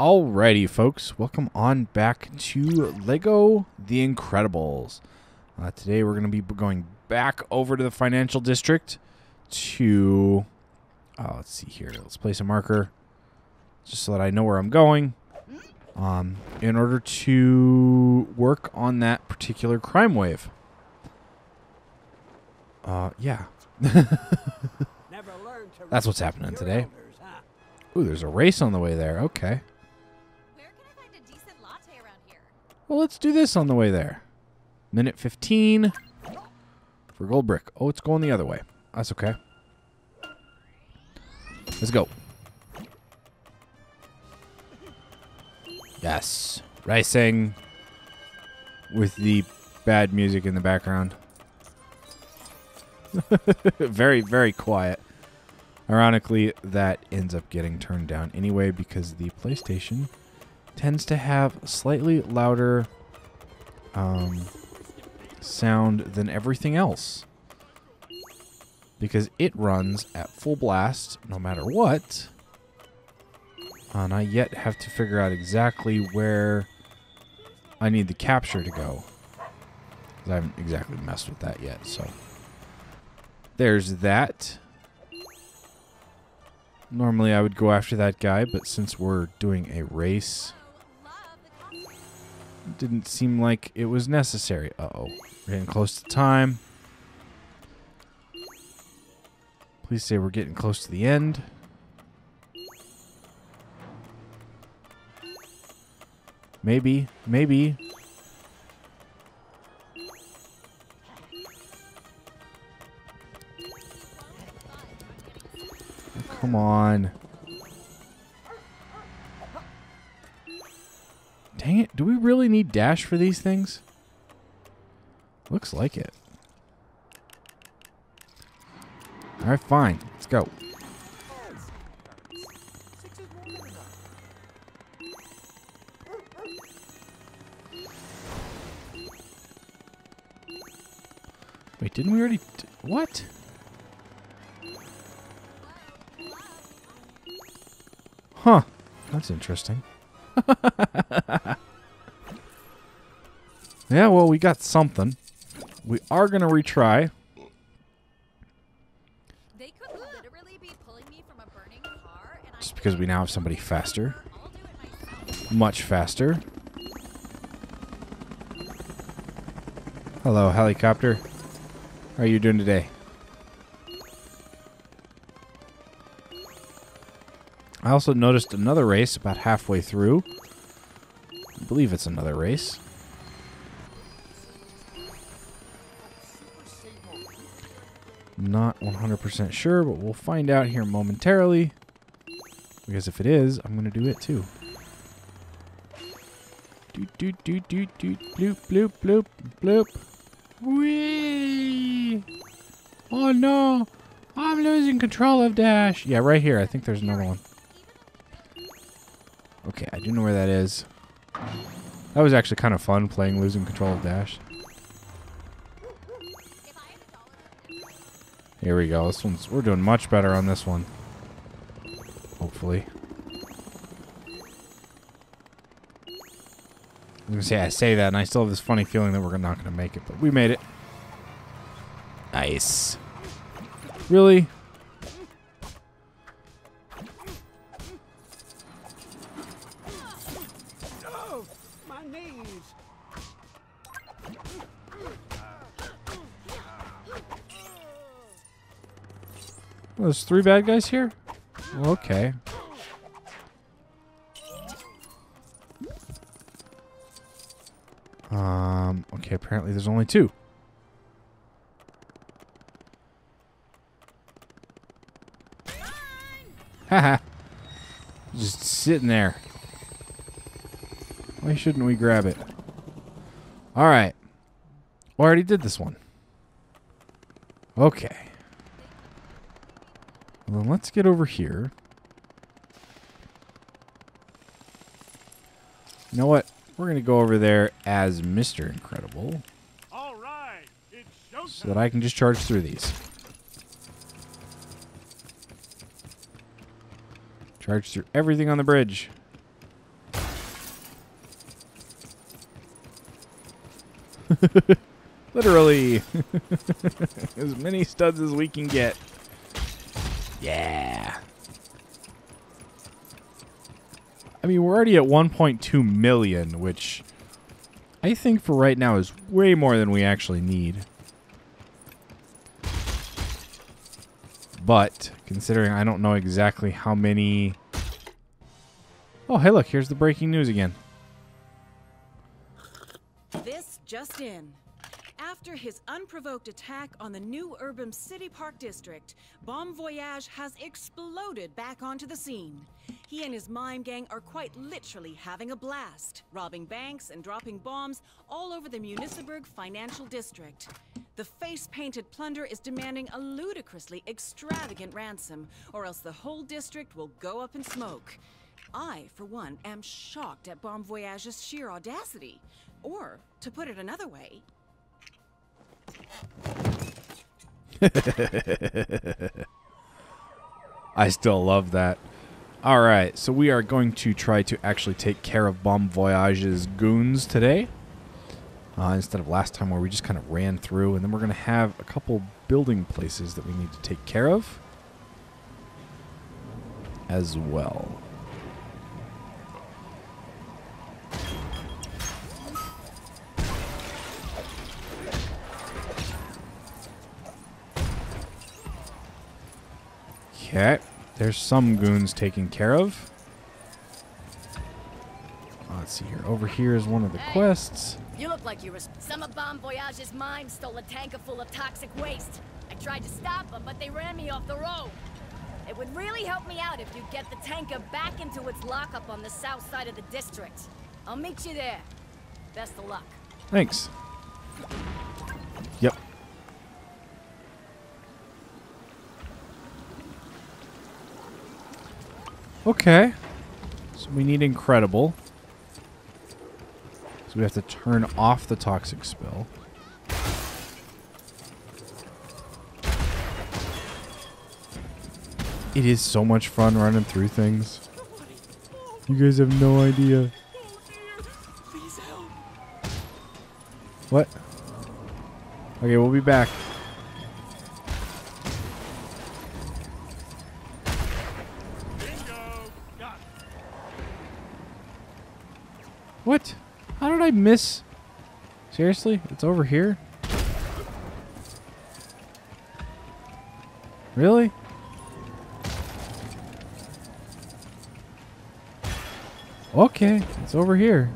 Alrighty, folks, welcome on back to LEGO The Incredibles. Today we're going to be going back over to the financial district to... let's see here. Let's place a marker just so that I know where I'm going in order to work on that particular crime wave. Yeah. That's what's happening today. Ooh, there's a race on the way there. Okay. Well, let's do this on the way there. Minute 15 for gold brick. Oh, it's going the other way. That's okay. Let's go. Yes. Racing with the bad music in the background. Very, very quiet. Ironically, that ends up getting turned down anyway because the PlayStation tends to have slightly louder sound than everything else because it runs at full blast no matter what, and I yet have to figure out exactly where I need the capture to go because I haven't exactly messed with that yet. So there's that. Normally I would go after that guy, but since we're doing a race, it didn't seem like it was necessary. Uh-oh. We're getting close to time. Please say we're getting close to the end. Maybe. Maybe. Come on. Dang it. Do we really need dash for these things? Looks like it. Alright, fine. Let's go. Wait, didn't we already... what? Huh. That's interesting. Yeah, well, we got something. We are going to retry. They could literally be pulling me from a burning car, and just because we now have somebody faster. Much faster. Hello, helicopter. How are you doing today? I also noticed another race about halfway through. I believe it's another race. Not 100% sure, but we'll find out here momentarily. Because if it is, I'm going to do it too. Doot, doot, doot, doot, doot, bloop, bloop, bloop, bloop. Whee! Oh no! I'm losing control of dash! Yeah, right here. I think there's another one. Okay, I do know where that is. That was actually kind of fun, playing Losing Control of Dash. Here we go. This one's... we're doing much better on this one. Hopefully. I was going to say, I say that, and I still have this funny feeling that we're not going to make it, but we made it. Nice. Really? Oh, there's three bad guys here? Okay. Okay, apparently there's only two. Haha. Just sitting there. Why shouldn't we grab it? Alright. Already did this one. Okay. Well, then let's get over here. You know what? We're going to go over there as Mr. Incredible. All right, it's showtime. So that I can just charge through these. Charge through everything on the bridge. Literally. As many studs as we can get. Yeah. I mean, we're already at 1.2 million, which I think for right now is way more than we actually need. But considering I don't know exactly how many... Oh, hey, look, here's the breaking news again. This just in. After his unprovoked attack on the new urban city park district, Bomb Voyage has exploded back onto the scene. He and his mime gang are quite literally having a blast, robbing banks and dropping bombs all over the Municipalburg financial district. The face-painted plunder is demanding a ludicrously extravagant ransom, or else the whole district will go up in smoke. I, for one, am shocked at Bomb Voyage's sheer audacity. Or, to put it another way... I still love that. Alright, so we are going to try to actually take care of Bomb Voyage's goons today. Instead of last time where we just kind of ran through. And then we're going to have a couple building places that we need to take care of. As well. Okay, there's some goons taken care of. Let's see here. Over here is one of the quests. You look like you were... Some of Bomb Voyage's mime stole a tanker full of toxic waste. I tried to stop them, but they ran me off the road. It would really help me out if you'd get the tanker back into its lockup on the south side of the district. I'll meet you there. Best of luck. Thanks. Yep. Okay, so we need Incredible. So we have to turn off the toxic spill. It is so much fun running through things. You guys have no idea. Please help. What? Okay, we'll be back. What? How did I miss? Seriously? It's over here? Really? Okay, it's over here.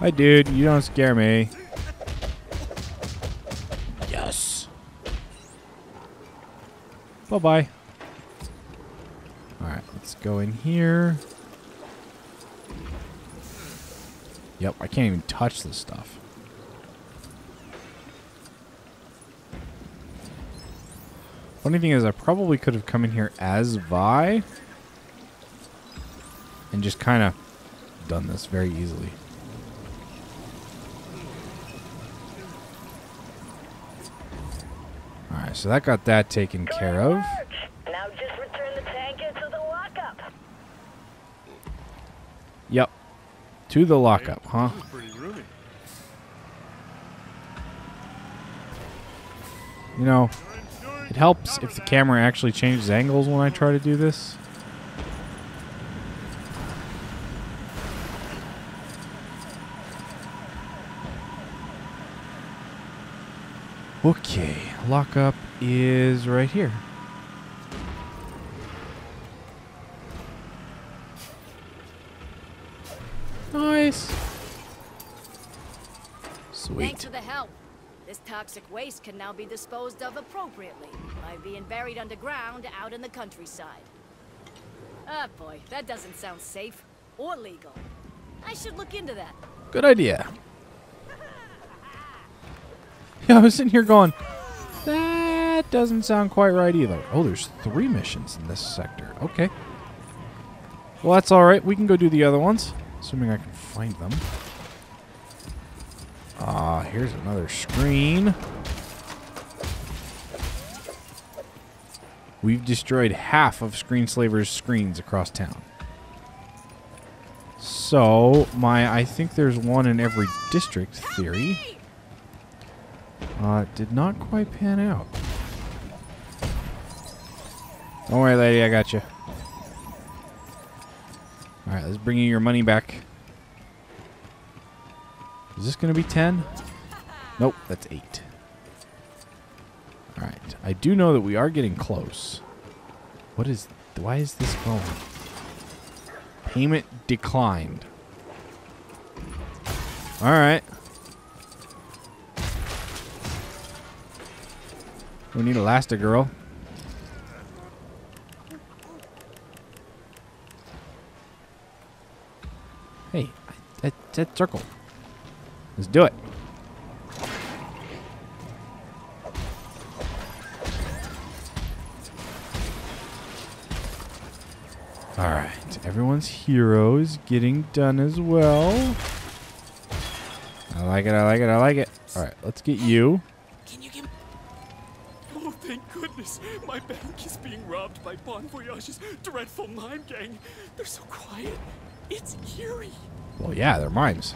Hi, dude. You don't scare me. Bye-bye. Alright, let's go in here. Yep, I can't even touch this stuff. Funny thing is, I probably could have come in here as Vi and just kind of done this very easily. So that got that taken care of. Now just return the tanker to the lockup. Yep. To the lockup, huh? You know, it helps if the camera actually changes angles when I try to do this. Okay, lockup is right here. Nice. Sweet. Thanks for the help. This toxic waste can now be disposed of appropriately by being buried underground out in the countryside. Ah, boy, that doesn't sound safe or legal. I should look into that. Good idea. Yeah, I was sitting here going, that doesn't sound quite right either. Oh, there's 3 missions in this sector. Okay. Well, that's all right. We can go do the other ones, assuming I can find them. Ah, here's another screen. We've destroyed half of Screenslaver's screens across town. So, I think there's one in every district theory. Did not quite pan out. Don't worry, lady, I got you. Alright, let's bring you your money back. Is this going to be 10? Nope, that's 8. Alright, I do know that we are getting close. What is... why is this going? Payment declined. Alright. We need Elastigirl. Hey, that circle. Let's do it. Alright, everyone's heroes getting done as well. I like it, I like it, I like it. Alright, let's get you. Can you give me... Oh, thank goodness. My bank is being robbed by Bomb Voyage's dreadful mime gang. They're so quiet. It's eerie. Well, yeah, they're mimes.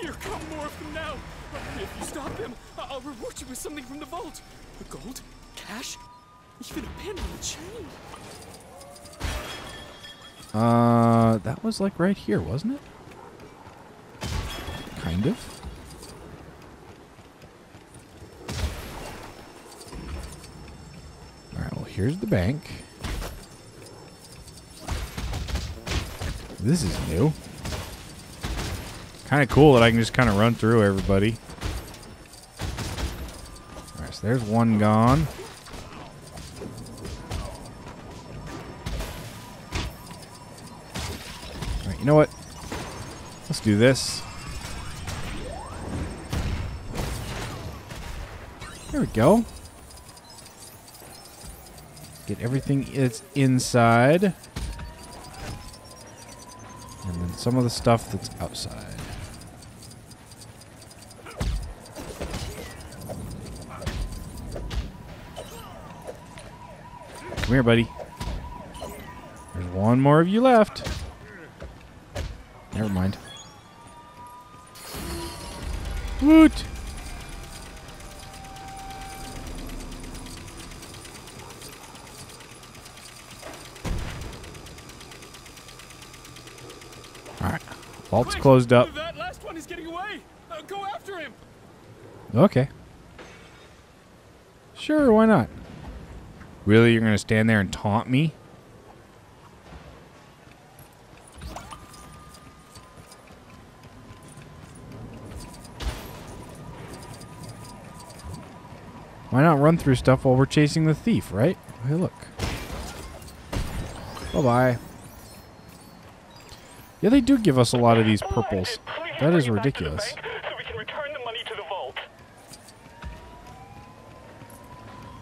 Here come more of them now. If you stop them, I'll reward you with something from the vault. The gold, cash... Even a pin on the chain. That was like right here, wasn't it? Kind of. Alright, well, here's the bank. This is new. Kind of cool that I can just kind of run through everybody. Alright, so there's one gone. You know what? Let's do this. There we go. Get everything that's inside. And then some of the stuff that's outside. Come here, buddy. There's one more of you left. Never mind. Woot! Alright. Vault's closed up. That last one is getting away. Go after him. Okay. Sure, why not? Really, you're gonna stand there and taunt me? Why not run through stuff while we're chasing the thief, right? Hey, look. Bye-bye. Yeah, they do give us a lot of these purples. That is ridiculous.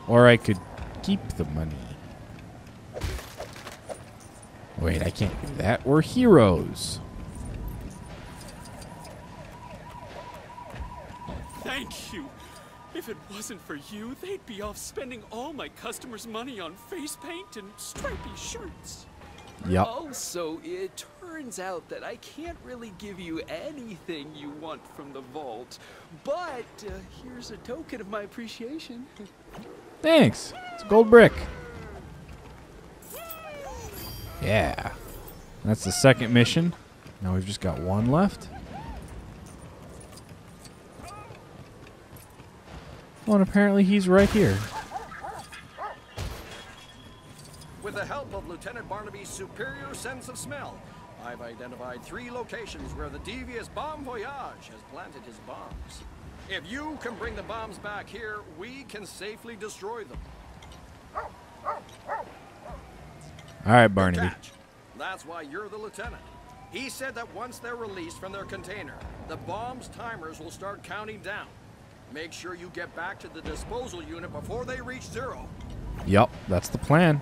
Or I could keep the money. Wait, I can't do that. We're heroes. Thank you. If it wasn't for you, they'd be off spending all my customers' money on face paint and stripy shirts. Yep. Also, it turns out that I can't really give you anything you want from the vault, but here's a token of my appreciation. Thanks. It's a gold brick. Yeah. That's the second mission. Now we've just got one left. Well, and apparently he's right here. With the help of Lieutenant Barnaby's superior sense of smell, I've identified 3 locations where the devious Bomb Voyage has planted his bombs. If you can bring the bombs back here, we can safely destroy them. All right, Barnaby. That's why you're the lieutenant. He said that once they're released from their container, the bombs' timers will start counting down. Make sure you get back to the disposal unit before they reach 0. Yep, that's the plan.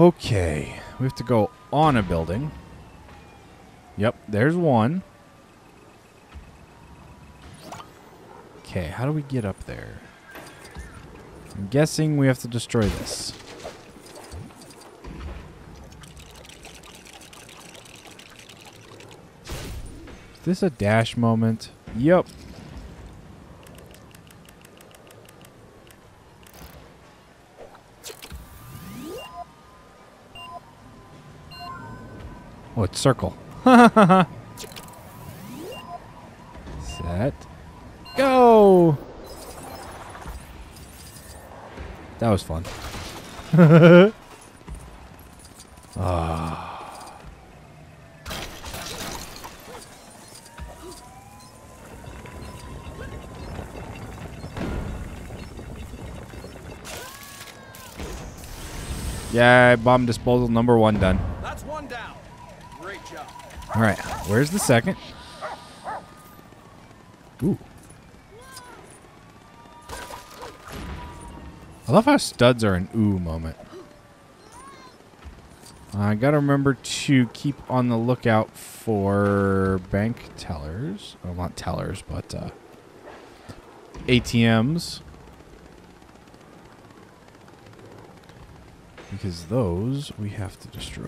Okay, we have to go on a building. Yep, there's one. Okay, how do we get up there? I'm guessing we have to destroy this. Is this a dash moment? Yep. Oh, it's circle. Set. Go! That was fun. Yeah, bomb disposal number one done. That's one down. Great job. All right, where's the second? Ooh. I love how studs are an ooh moment. I gotta remember to keep on the lookout for bank tellers. Well, not tellers, but ATMs. Because those we have to destroy.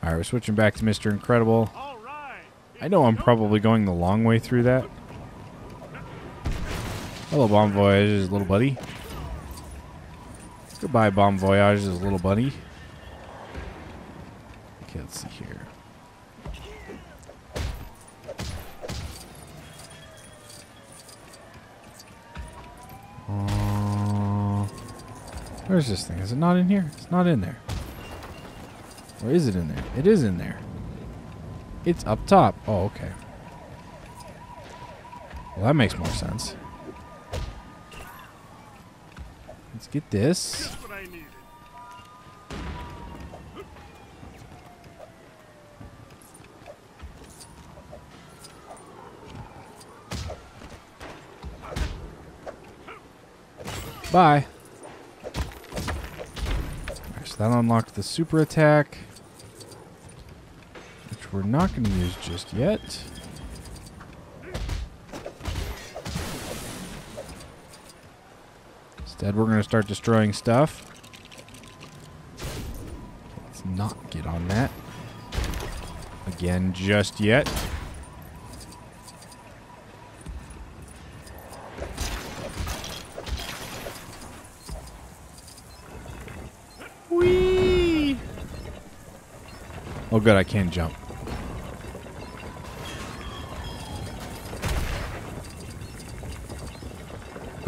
Alright, we're switching back to Mr. Incredible. I know I'm probably going the long way through that. Hello, Bomb Voyage's little buddy. Goodbye, Bomb Voyage's little buddy. Okay, let's see here. Where's this thing? Is it not in here? It's not in there. Or is it in there? It is in there. It's up top. Oh, okay. Well, that makes more sense. Let's get this. Bye. Alright, so that unlocked the super attack, which we're not going to use just yet. Instead, we're going to start destroying stuff. Let's not get on that again just yet. Whee! Oh, good, I can jump.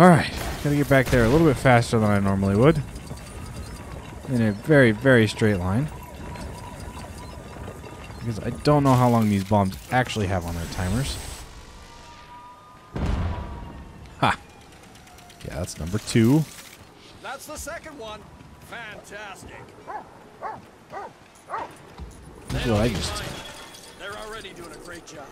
All right. Gotta get back there a little bit faster than I normally would. In a very, very straight line. Because I don't know how long these bombs actually have on their timers. Ha! Yeah, that's number two. That's the second one. Fantastic. That's what I just did. They're already doing a great job.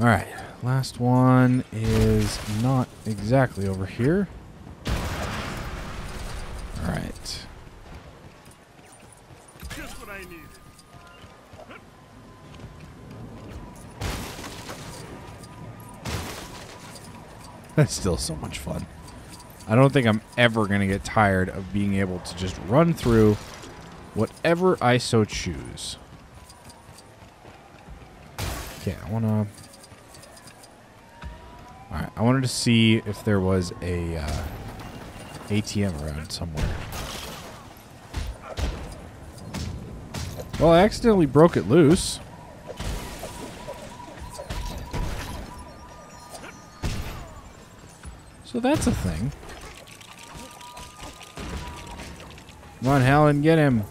Alright, last one is not exactly over here. Alright. Just what I needed. That's still so much fun. I don't think I'm ever going to get tired of being able to just run through whatever I so choose. Okay, I want to... Alright, I wanted to see if there was a ATM around somewhere. Well, I accidentally broke it loose. So that's a thing. Come on, Helen, get him.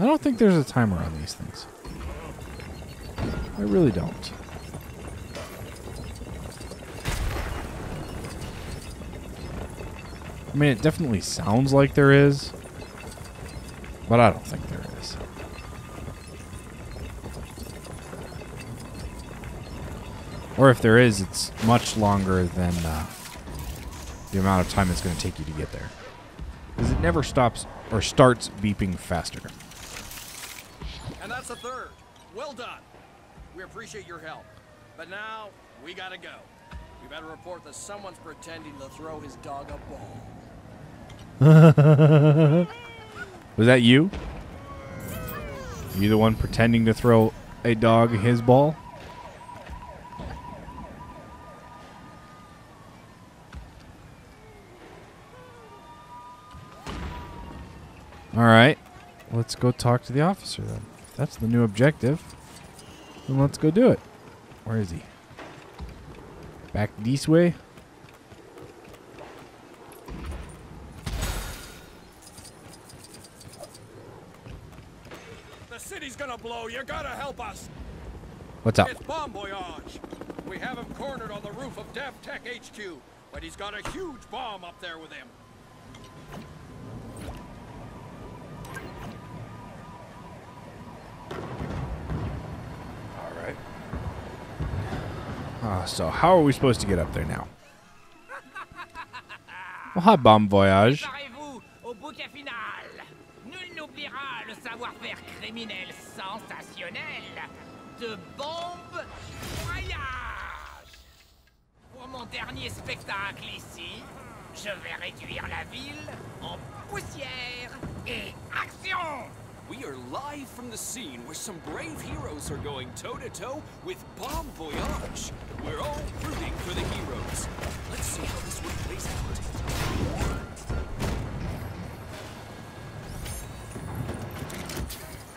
I don't think there's a timer on these things. I really don't. I mean, it definitely sounds like there is, but I don't think there is. Or if there is, it's much longer than the amount of time it's going to take you to get there. Because it never stops or starts beeping faster. And that's a third. Well done. We appreciate your help. But now, we gotta go. We better report that someone's pretending to throw his dog a bone. Was that you? You the one pretending to throw a dog his ball? Alright. Let's go talk to the officer then. If that's the new objective, then let's go do it. Where is he? Back this way? The city's gonna blow. You gotta help us. What's up? It's Bomb Voyage. We have him cornered on the roof of DevTech HQ, but he's got a huge bomb up there with him. So how are we supposed to get up there now? Well, hi, Bomb Voyage. We are live from the scene where some brave heroes are going toe-to-toe with Bomb Voyage. We're all rooting for the heroes. Let's see how this one plays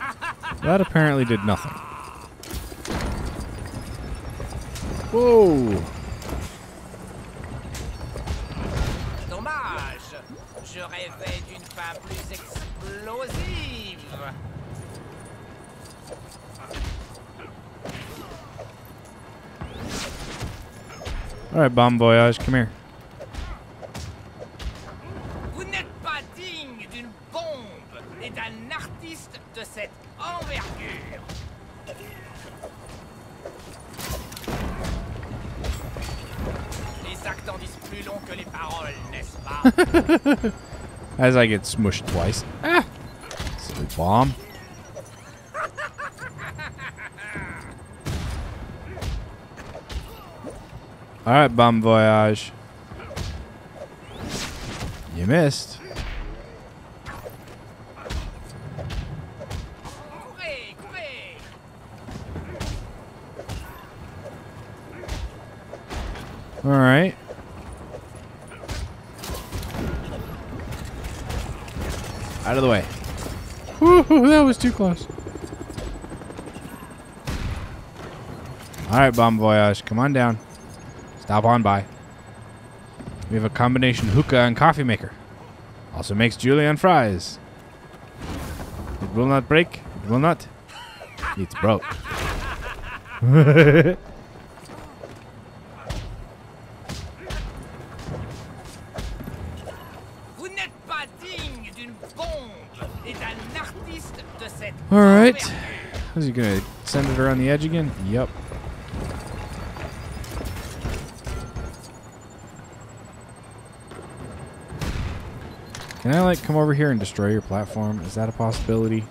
out. That apparently did nothing. Whoa! Dommage! Je rêvais d'une femme plus explosive. All right, Bomb Voyage, come here. Vous n'êtes pas digne d'une bombe et d'un artiste de cette envergure. Les actes en disent plus long que les paroles, n'est-ce pas? As I get smushed twice. Ah! Silly bomb. All right, Bomb Voyage. You missed. All right. Out of the way. Woohoo! That was too close. All right, Bomb Voyage. Come on down. Stop on by. We have a combination hookah and coffee maker. Also makes julienne fries. It will not break. It will not. It's broke. All right. Is he gonna send it around the edge again? Yep. Can I, like, come over here and destroy your platform? Is that a possibility?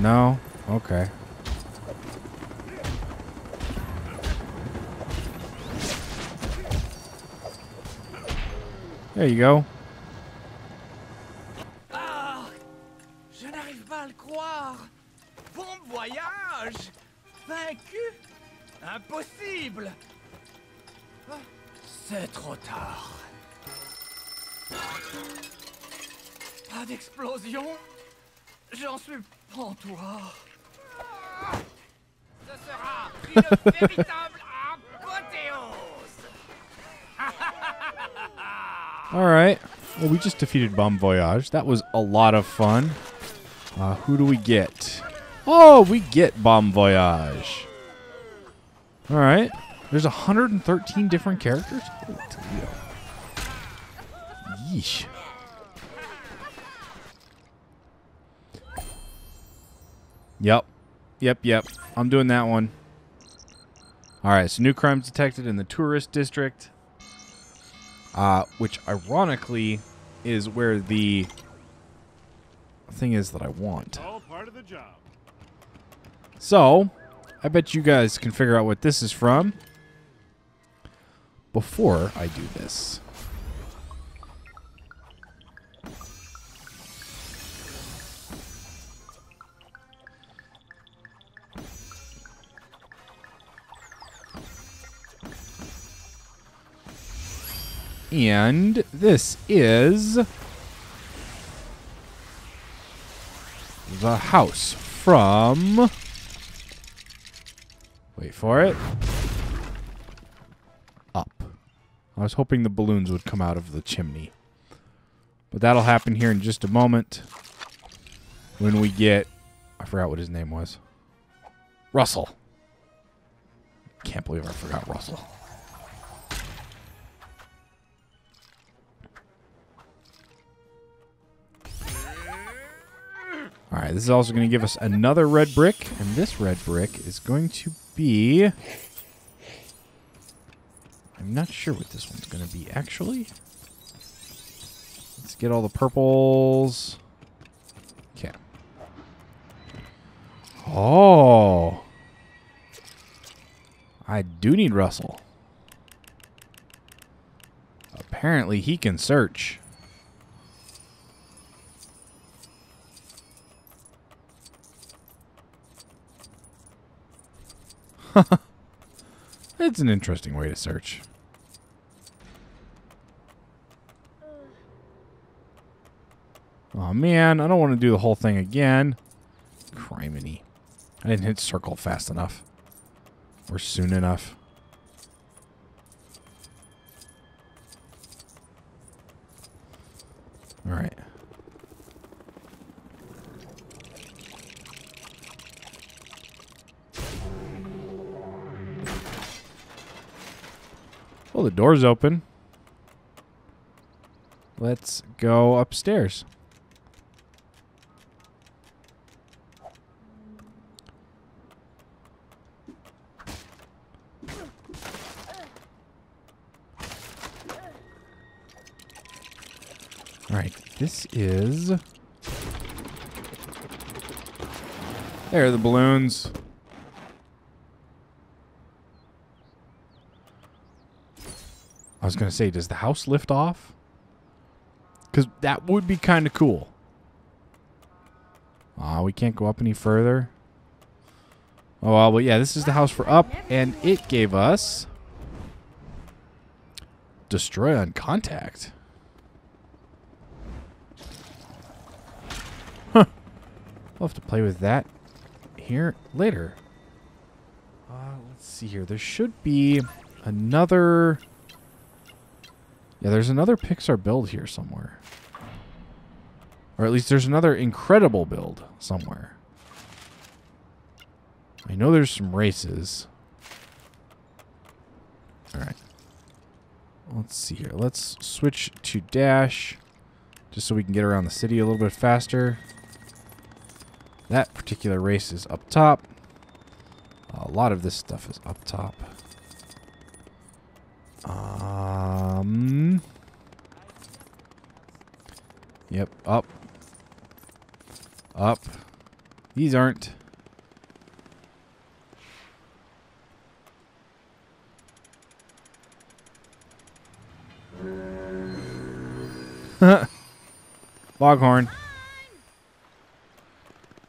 No? Okay. There you go. Ah, je n'arrive pas à le croire. Bon voyage. Vaincu. Impossible. C'est trop tard. Pas d'explosion? J'en suis pantois. Ce sera une véritable apothéose. Alright. Well, we just defeated Bomb Voyage. That was a lot of fun. Who do we get? Oh, we get Bomb Voyage. Alright. There's 113 different characters? Yeesh. Yep. I'm doing that one. Alright, so new crimes detected in the tourist district. Which, ironically, is where the thing is that I want. All part of the job. So, I bet you guys can figure out what this is from before I do this. And this is the house from, wait for it, Up. I was hoping the balloons would come out of the chimney. But that'll happen here in just a moment when we get, I forgot what his name was. Russell. Can't believe I forgot Russell. Alright, this is also going to give us another red brick, and this red brick is going to be... I'm not sure what this one's going to be, actually. Let's get all the purples. Okay. Oh! I do need Russell. Apparently he can search. That's an interesting way to search. Oh man, I don't want to do the whole thing again. Criminy. I didn't hit circle fast enough. Or soon enough. Alright. The door's open. Let's go upstairs. Alright, this is... There are the balloons. I was going to say, does the house lift off? Because that would be kind of cool. We can't go up any further. Oh, well, yeah, this is the house for Up, and it gave us... Destroy on contact. Huh. We'll have to play with that here later. Let's see here. There should be another... Yeah, there's another Pixar build here somewhere. Or at least there's another Incredible build somewhere. I know there's some races. Alright. Let's see here. Let's switch to dash. Just so we can get around the city a little bit faster. That particular race is up top. A lot of this stuff is up top. Yep, up. Up. These aren't. Foghorn.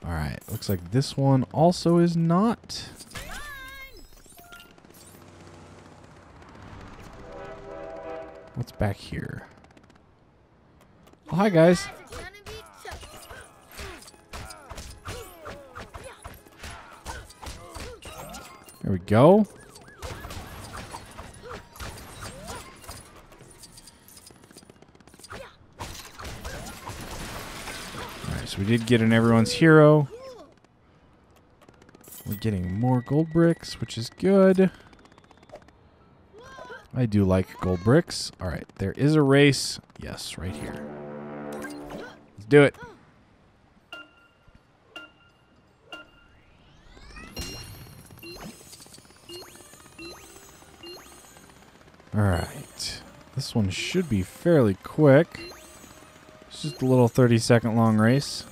Alright, looks like this one also is not. What's back here? Oh, hi guys. There we go. Alright, so we did get an everyone's hero. We're getting more gold bricks, which is good. I do like gold bricks. Alright, there is a race. Yes, right here. Let's do it. Alright. This one should be fairly quick. It's just a little 30-second long race.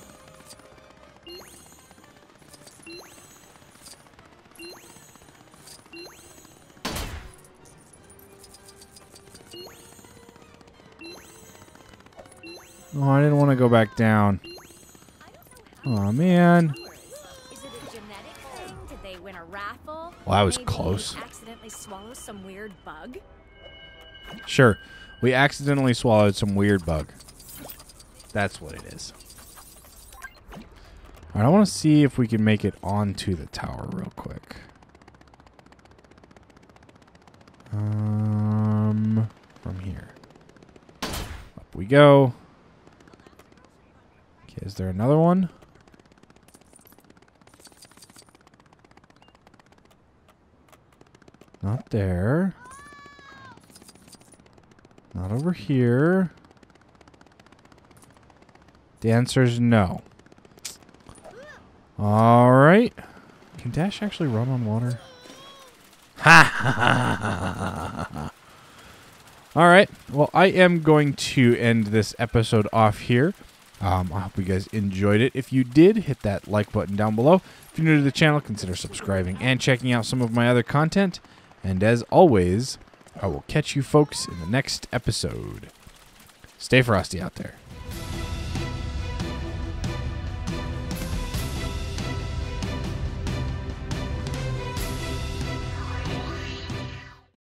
Oh, I didn't want to go back down. Oh, man. Is it a genetic thing? Did they win a raffle? Well, I was close. Maybe we accidentally swallowed some weird bug? Sure. We accidentally swallowed some weird bug. That's what it is. All right, I want to see if we can make it onto the tower real quick. From here. Up we go. Is there another one? Not there. Not over here. The answer is no. All right. Can Dash actually run on water? Ha ha ha ha. All right. Well, I am going to end this episode off here. I hope you guys enjoyed it. If you did, hit that like button down below. If you're new to the channel, consider subscribing and checking out some of my other content. And as always, I will catch you folks in the next episode. Stay frosty out there.